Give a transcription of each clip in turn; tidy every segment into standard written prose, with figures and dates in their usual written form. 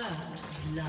First love.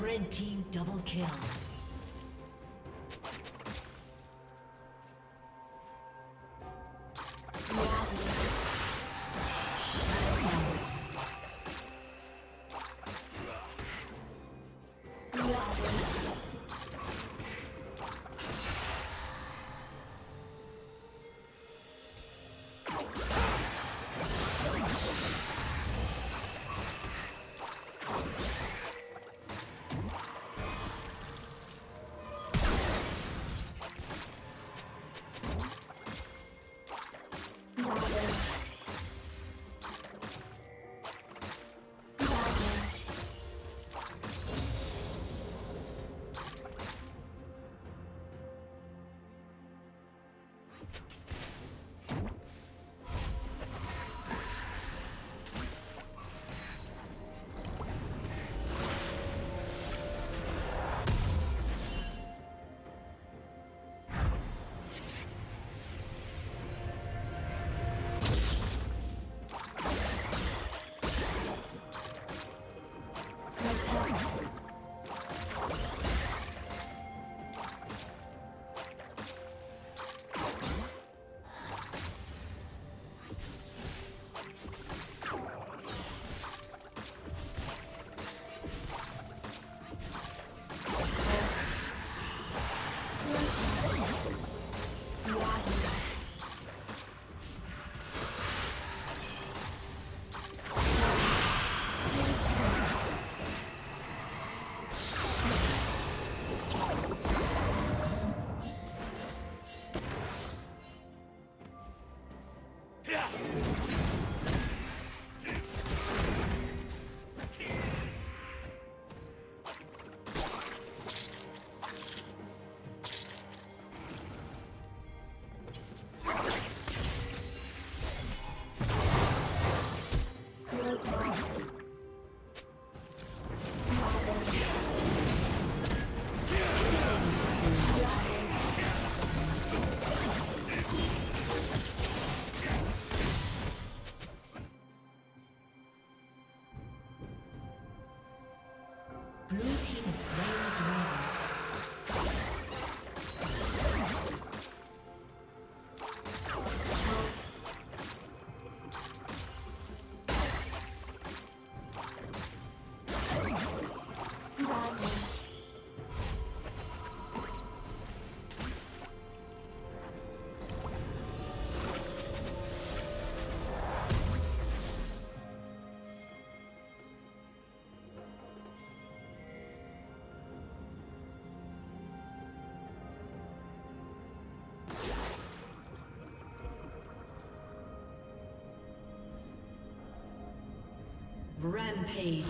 Red team double kill. Rampage.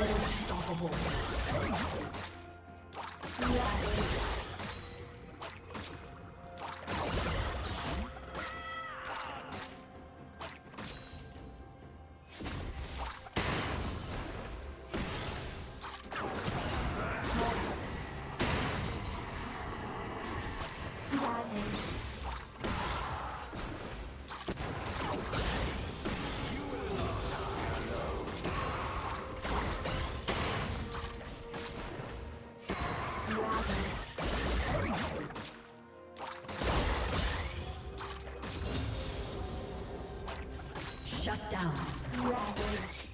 Unstoppable. Shut down. Ravage.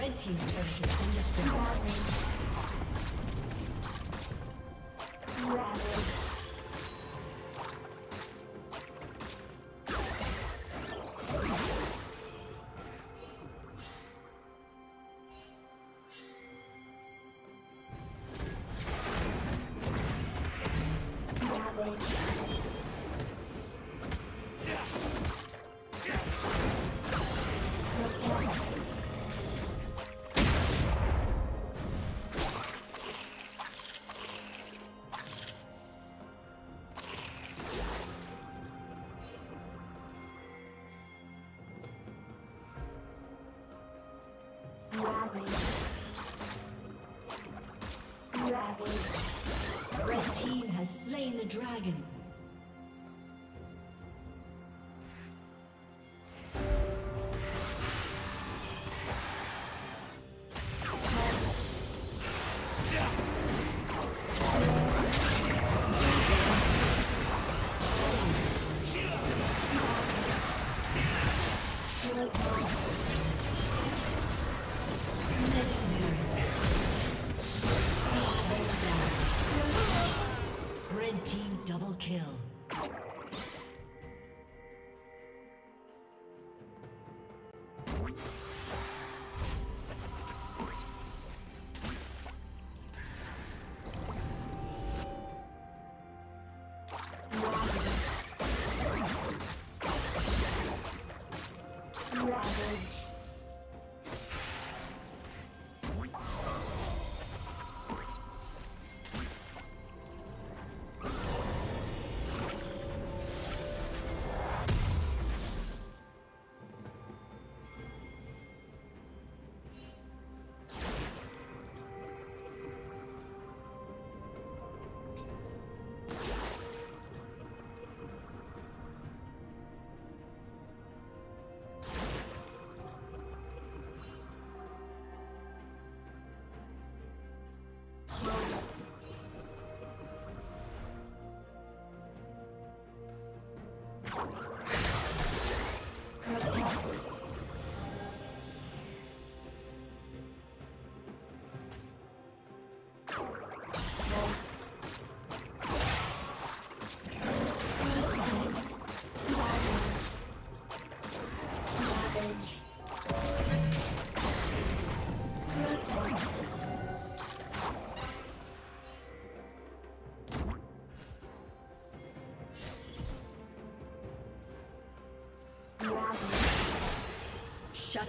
Red team's turret has been destroyed. Red team has slain the dragon. Shut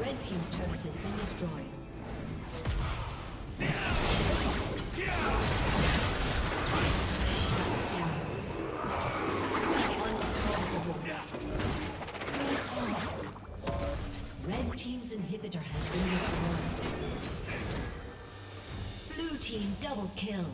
Red team's turret has been destroyed. Red team's inhibitor has been destroyed. Blue team double kill.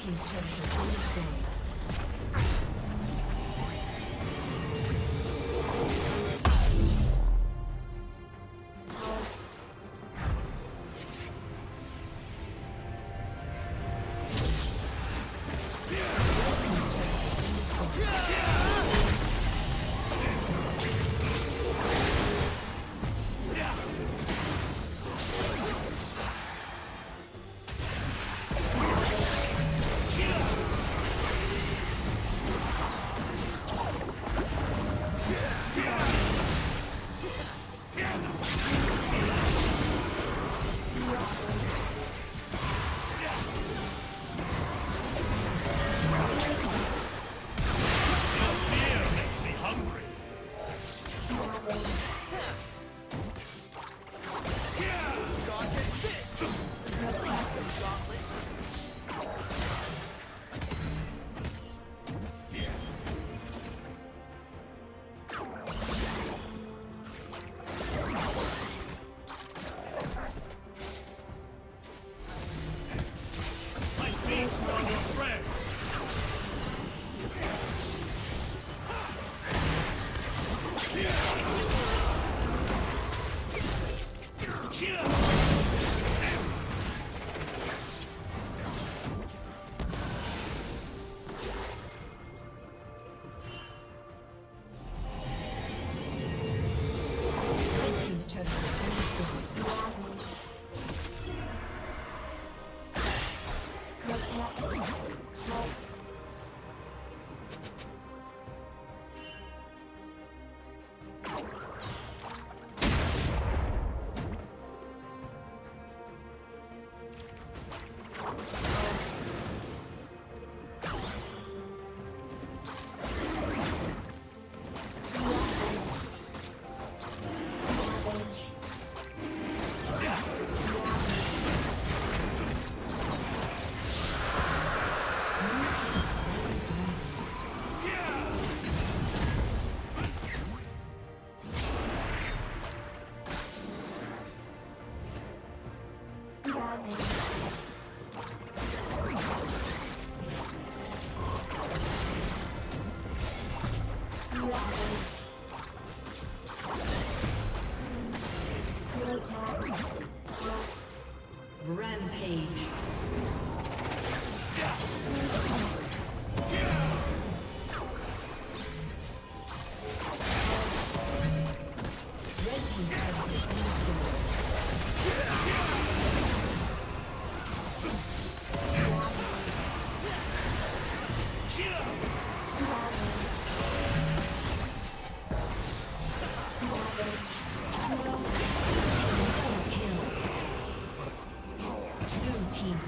Team's turret has been destroyed.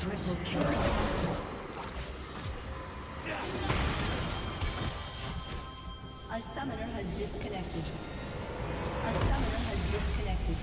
Triple kill. A summoner has disconnected. A summoner has disconnected.